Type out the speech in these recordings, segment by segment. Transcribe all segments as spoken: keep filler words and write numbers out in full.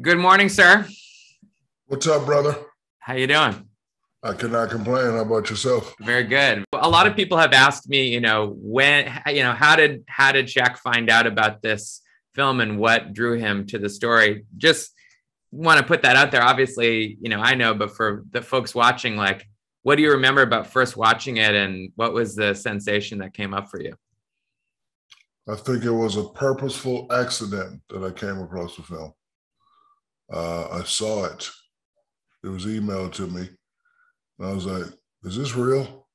Good morning, sir. What's up, brother? How you doing? I could not complain. How about yourself? Very good. A lot of people have asked me, you know, when, you know, how did how did Shaq find out about this film and what drew him to the story? Just want to put that out there. Obviously, you know, I know, but for the folks watching, like, what do you remember about first watching it, and what was the sensation that came up for you? I think it was a purposeful accident that I came across the film. Uh, I saw it. It was emailed to me. And I was like, is this real?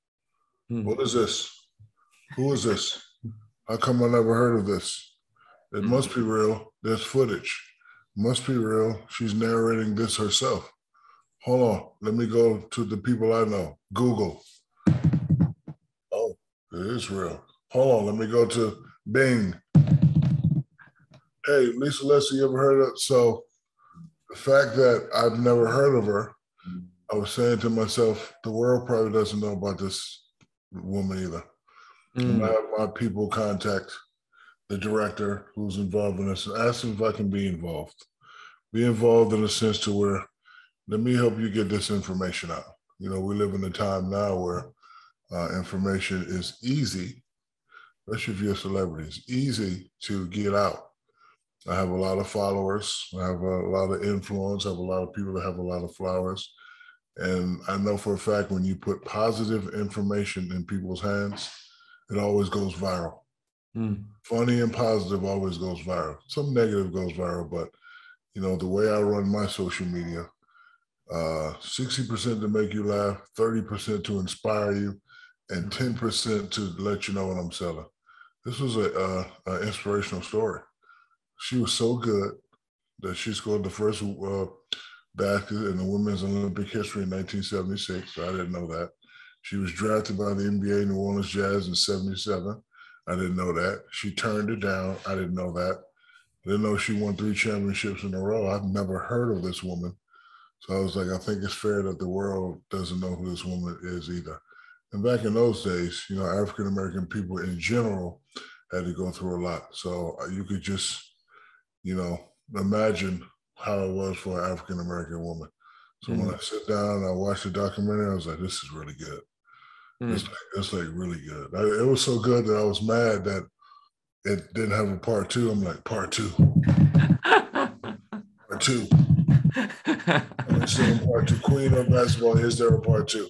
Hmm. What is this? Who is this? How come I never heard of this? It hmm. must be real. There's footage. Must be real. She's narrating this herself. Hold on. Let me go to the people I know. Google. Oh, it is real. Hold on. Let me go to Bing. Hey, Lisa Leslie, you ever heard of it? So the fact that I've never heard of her, I was saying to myself, the world probably doesn't know about this woman either. Mm. And I have my people contact the director who's involved in this and ask him if I can be involved. Be involved in a sense to where, let me help you get this information out. You know, we live in a time now where uh, information is easy, especially if you're a celebrity, it's easy to get out. I have a lot of followers. I have a lot of influence. I have a lot of people that have a lot of flowers. And I know for a fact, when you put positive information in people's hands, it always goes viral. Mm. Funny and positive always goes viral. Some negative goes viral, but you know, the way I run my social media, uh, sixty percent to make you laugh, thirty percent to inspire you, and ten percent to let you know what I'm selling. This was a, uh, an inspirational story. She was so good that she scored the first uh, basket in the women's Olympic history in nineteen seventy-six. I didn't know that. She was drafted by the N B A New Orleans Jazz in seventy-seven. I didn't know that. She turned it down. I didn't know that. I didn't know she won three championships in a row. I've never heard of this woman. So I was like, I think it's fair that the world doesn't know who this woman is either. And back in those days, you know, African-American people in general had to go through a lot. So you could just, you know, imagine how it was for an African-American woman. So mm-hmm. when I sit down and I watch the documentary, I was like, this is really good. Mm-hmm. It's, like, it's like really good. I, it was so good that I was mad that it didn't have a part two. I'm like, part two. Part two. I'm seeing part two. Queen of basketball, is there a part two?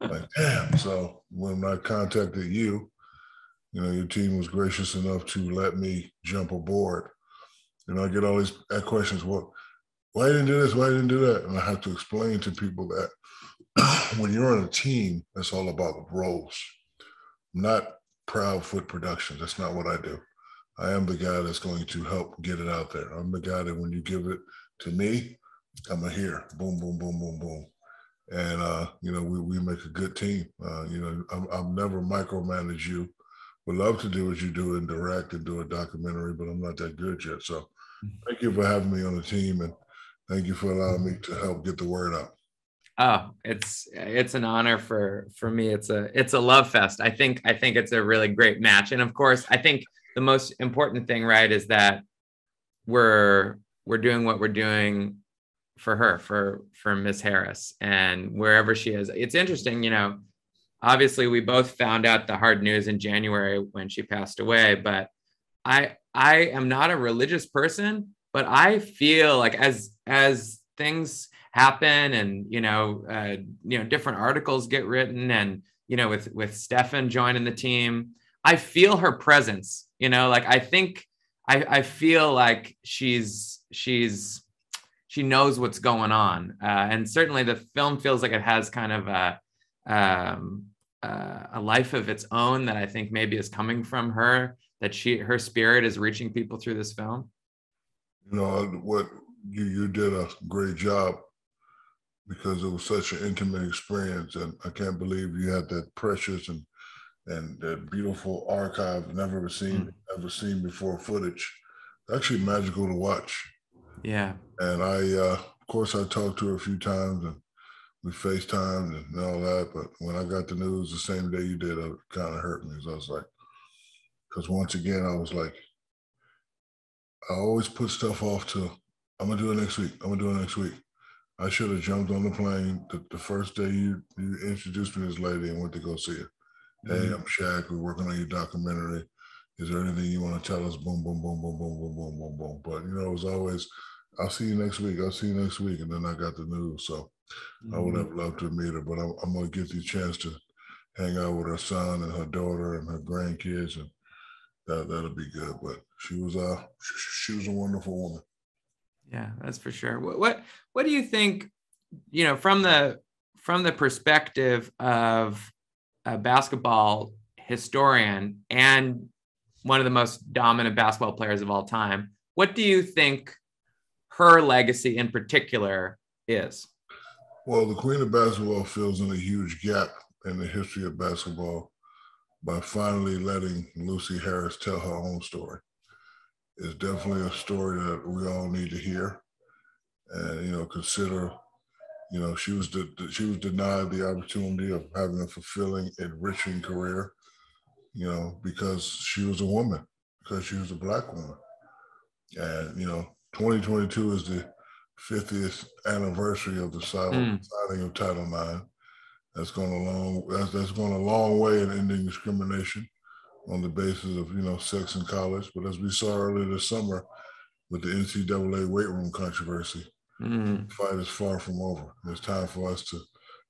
Like, damn. So when I contacted you, you know, your team was gracious enough to let me jump aboard. You know, I get all these questions, well, why didn't do this, why didn't do that? And I have to explain to people that when you're on a team, it's all about roles, not proud foot production. That's not what I do. I am the guy that's going to help get it out there. I'm the guy that when you give it to me, I'm a here, boom, boom, boom, boom, boom. And, uh, you know, we, we make a good team. Uh, you know, I'm, I'll never micromanage you. Would love to do what you do and direct and do a documentary, but I'm not that good yet. So thank you for having me on the team, and thank you for allowing me to help get the word out. Oh, it's it's an honor for for me. It's a it's a love fest. I think I think it's a really great match. And of course, I think the most important thing, right, is that we're we're doing what we're doing for her, for for Miss Harris, and wherever she is. It's interesting, you know. Obviously, we both found out the hard news in January when she passed away, but I I am not a religious person, but I feel like as as things happen and, you know, uh, you know, different articles get written and, you know, with with Stefan joining the team, I feel her presence, you know, like I think I, I feel like she's she's she knows what's going on. Uh, and certainly the film feels like it has kind of a Um, uh, a life of its own that I think maybe is coming from her, that she, her spirit is reaching people through this film. You know, what you, you did a great job, because it was such an intimate experience, and I can't believe you had that precious and and that beautiful archive, never seen, mm-hmm. never seen before footage. Actually magical to watch. Yeah. And I, uh, of course, I talked to her a few times, and we FaceTimed and all that, but when I got the news the same day you did, it kind of hurt me. I was like, because once again, I was like, I always put stuff off to I'm gonna do it next week. I'm gonna do it next week. I should have jumped on the plane the, the first day you, you introduced me to this lady and went to go see her. Mm-hmm. Hey, I'm Shaq. We're working on your documentary. Is there anything you want to tell us? Boom, boom, boom, boom, boom, boom, boom, boom, boom. But, you know, it was always, I'll see you next week. I'll see you next week. And then I got the news. So mm-hmm. I would have loved to meet her, but I'm, I'm going to get the chance to hang out with her son and her daughter and her grandkids. And that, that'll be good. But she was, uh, she, she was a wonderful woman. Yeah, that's for sure. What, what, what do you think, you know, from the, from the perspective of a basketball historian and one of the most dominant basketball players of all time, what do you think her legacy in particular is? Well, the Queen of Basketball fills in a huge gap in the history of basketball by finally letting Lucy Harris tell her own story. It's definitely a story that we all need to hear. And, you know, consider, you know, she was, de- she was denied the opportunity of having a fulfilling, enriching career. You know, because she was a woman, because she was a Black woman. And, you know, twenty twenty-two is the fiftieth anniversary of the signing mm. of Title nine. That's going a long, that's, that's going a long way in ending discrimination on the basis of, you know, sex in college. But as we saw earlier this summer with the N C double A weight room controversy, mm. the fight is far from over. It's time for us to,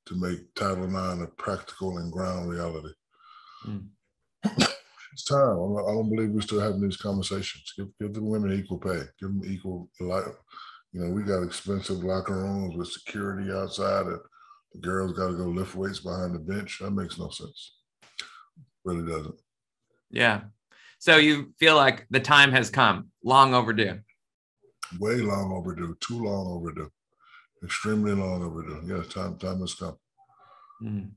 to make Title nine a practical and ground reality. Mm. It's time. I don't believe we're still having these conversations. Give, give the women equal pay. Give them equal life. You know, we got expensive locker rooms with security outside, and the girls got to go lift weights behind the bench. That makes no sense. Really doesn't. Yeah. So you feel like the time has come. Long overdue. Way long overdue. Too long overdue. Extremely long overdue. Yeah, time time has come. Mm.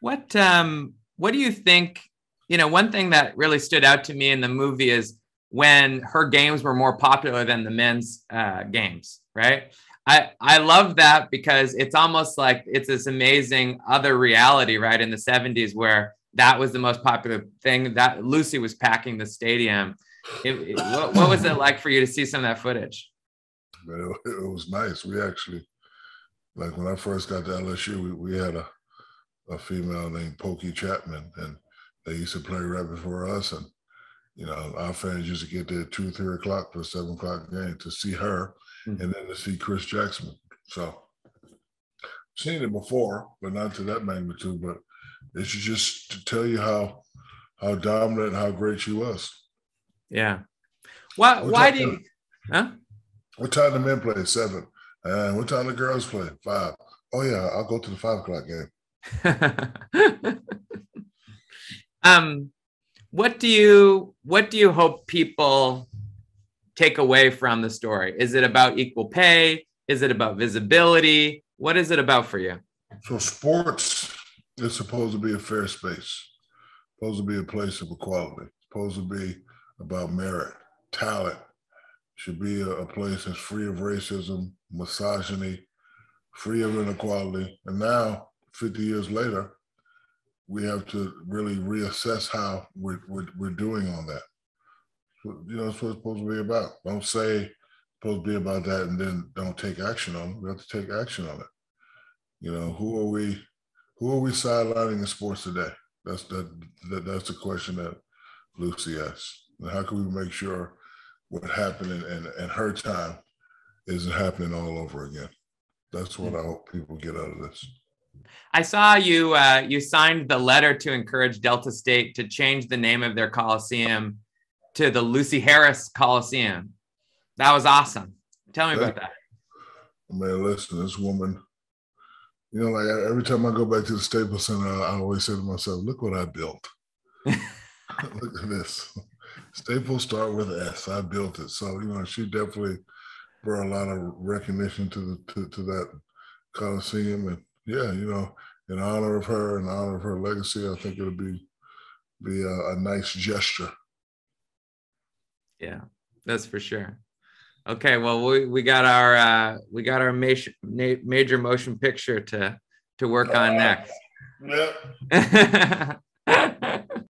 What um. What do you think, you know, one thing that really stood out to me in the movie is when her games were more popular than the men's uh, games, right? I, I love that because it's almost like it's this amazing other reality, right? In the seventies where that was the most popular thing, that Lucy was packing the stadium. It, it, what, what was it like for you to see some of that footage? Well, it was nice. We actually, like when I first got to L S U, we, we had a, a female named Pokey Chapman, and they used to play right before us. And, you know, our fans used to get there at two, three o'clock for a seven o'clock game to see her mm-hmm. and then to see Chris Jackson. So seen it before, but not to that magnitude, but it's just to tell you how, how dominant and how great she was. Yeah. Why, what why do you, huh? What time the men play? Seven. And what time the girls play? Five. Oh yeah. I'll go to the five o'clock game. um, what do you what do you hope people take away from the story? Is it about equal pay? Is it about visibility? What is it about for you? So sports is supposed to be a fair space. It's supposed to be a place of equality. It's supposed to be about merit, talent. It should be a, a place that's free of racism, misogyny, free of inequality, and now. fifty years later, we have to really reassess how we're, we're, we're doing on that. So, you know, that's what it's supposed to be about. Don't say it's supposed to be about that and then don't take action on it. We have to take action on it. You know, who are we, who are we sidelining in sports today? That's that, that that's the question that Lucy asked. And how can we make sure what happened in, in, in her time isn't happening all over again? That's what I hope people get out of this. I saw you uh, you signed the letter to encourage Delta State to change the name of their Coliseum to the Lucy Harris Coliseum. That was awesome. Tell me that, about that. Man, listen, this woman, you know, like every time I go back to the Staples Center, I always say to myself, look what I built. Look at this. Staples start with S. I built it. So, you know, she definitely brought a lot of recognition to, the, to, to that Coliseum. And yeah, you know, in honor of her, in honor of her legacy, I think it'll be be a, a nice gesture. Yeah, that's for sure. Okay, well, we, we got our uh, we got our major major motion picture to to work on uh, next. Yep. Yeah.